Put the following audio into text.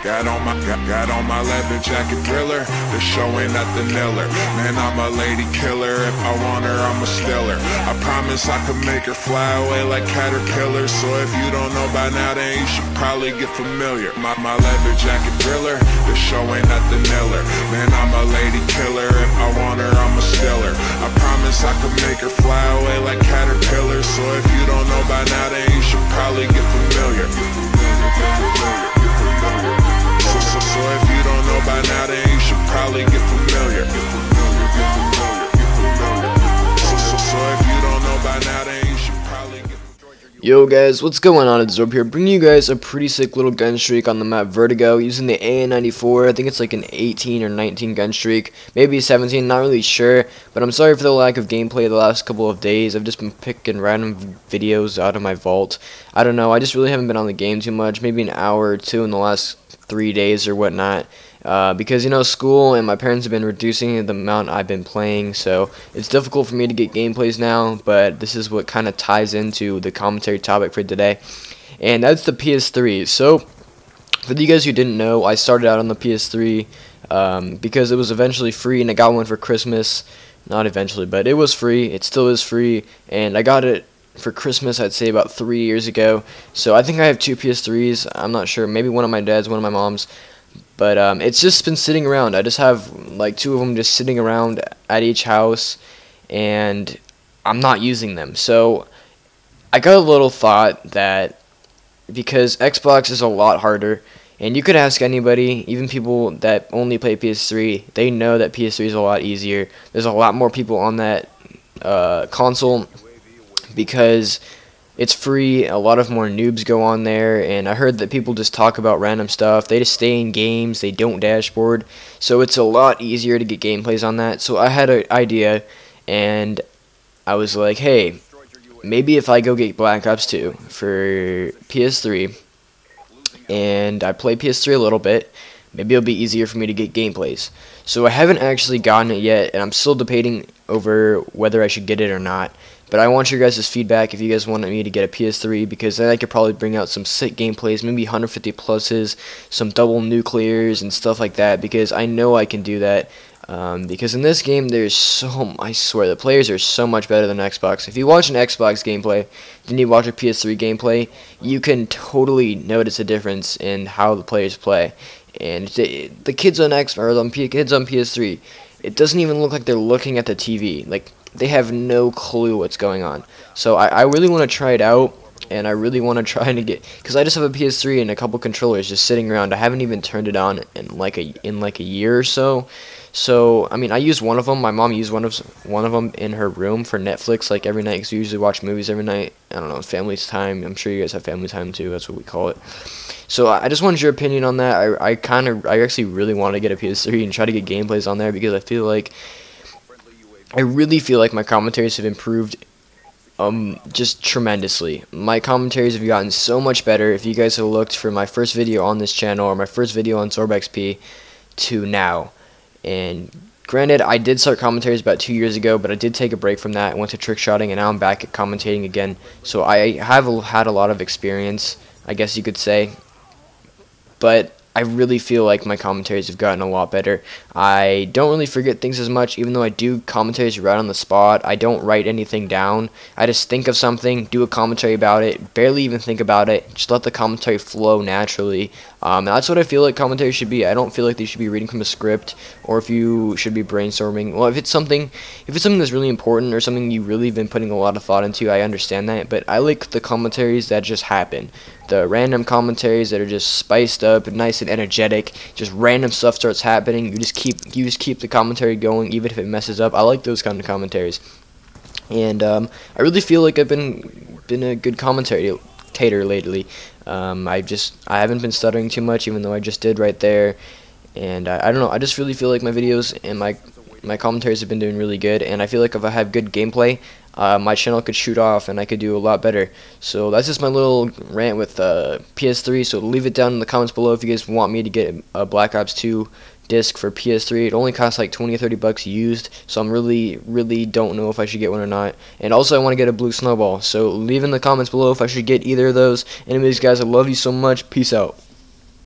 Got on my leather jacket thriller. The showing at the Miller. Man, I'm a lady killer. If I want her, I'm a stealer. I promise I could make her fly away like caterpillars. So if you don't know by now, then you should probably get familiar. My leather jacket thriller. The showing at the Miller. Man, I'm a lady killer. If I want her, I'm a stealer. I promise I could make her fly away like caterpillars. So if you don't know by now, then you should probably get familiar. So if you don't know by now, then you should probably get familiar. So if you don't know by now, then you should probably get familiar. Yo guys, what's going on? It's Zorb here, bringing you guys a pretty sick little gun streak on the map Vertigo using the AN-94. I think it's like an 18 or 19 gun streak, maybe 17, not really sure, but I'm sorry for the lack of gameplay the last couple of days. I've just been picking random videos out of my vault. I don't know, I just really haven't been on the game too much, maybe an hour or two in the last 3 days or whatnot, because, you know, school and my parents have been reducing the amount I've been playing, so it's difficult for me to get gameplays now, but this is what kind of ties into the commentary topic for today, and that's the PS3. So for you guys who didn't know, I started out on the PS3 because it was eventually free, and I got one for Christmas. Not eventually, but it was free. It still is free, and I got it for Christmas, I'd say about 3 years ago. So I think I have two PS3s. I'm not sure, maybe one of my dad's, one of my mom's, but it's just been sitting around. I just have like two of them just sitting around at each house, and I'm not using them. So I got a little thought that because Xbox is a lot harder, and you could ask anybody, even people that only play PS3, they know that PS3 is a lot easier. There's a lot more people on that console because it's free. A lot of more noobs go on there, and I heard that people just talk about random stuff. They just stay in games, they don't dashboard, so it's a lot easier to get gameplays on that. So I had an idea, and I was like, hey, maybe if I go get Black Ops 2 for PS3, and I play PS3 a little bit, maybe it'll be easier for me to get gameplays. So I haven't actually gotten it yet, and I'm still debating over whether I should get it or not. But I want your guys' feedback if you guys wanted me to get a PS3, because then I could probably bring out some sick gameplays, maybe 150 pluses, some double nuclears and stuff like that, because I know I can do that. Because in this game, there's so, I swear, the players are so much better than Xbox. If you watch an Xbox gameplay, then you watch a PS3 gameplay, you can totally notice a difference in how the players play. And the kids on PS3, it doesn't even look like they're looking at the TV. Like, they have no clue what's going on. So I really want to try it out, and I really want to try to get, because I just have a PS3 and a couple controllers just sitting around. I haven't even turned it on in like a year or so. So I mean, I use one of them. My mom used one of them in her room for Netflix, like every night, because we usually watch movies every night. I don't know, family time. I'm sure you guys have family time too. That's what we call it. So I just wanted your opinion on that. I actually really want to get a PS3 and try to get gameplays on there, because I feel like, I really feel like my commentaries have improved just tremendously. My commentaries have gotten so much better. If you guys have looked for my first video on this channel, or my first video on Zorb XP, to now. And granted, I did start commentaries about 2 years ago, but I did take a break from that and went to trickshotting, and now I'm back at commentating again. So I have had a lot of experience, I guess you could say. But I really feel like my commentaries have gotten a lot better. I don't really forget things as much, even though I do commentaries right on the spot. I don't write anything down. I just think of something, do a commentary about it, barely even think about it, just let the commentary flow naturally. That's what I feel like commentary should be. I don't feel like they should be reading from a script, or if you should be brainstorming. Well, if it's something that's really important, or something you've really been putting a lot of thought into, I understand that, but I like the commentaries that just happen. The random commentaries that are just spiced up and nice and energetic, just random stuff starts happening, you just keep the commentary going even if it messes up. I like those kind of commentaries, and I really feel like I've been a good commentator lately. I haven't been stuttering too much, even though I just did right there, and I don't know, I just really feel like my videos and my commentaries have been doing really good, and I feel like if I have good gameplay, my channel could shoot off and I could do a lot better. So that's just my little rant with PS3, so leave it down in the comments below if you guys want me to get a Black Ops 2 disc for PS3. It only costs like 20 or 30 bucks used, so I'm really don't know if I should get one or not. And also I want to get a blue snowball, so leave in the comments below if I should get either of those. Anyways guys, I love you so much, peace out.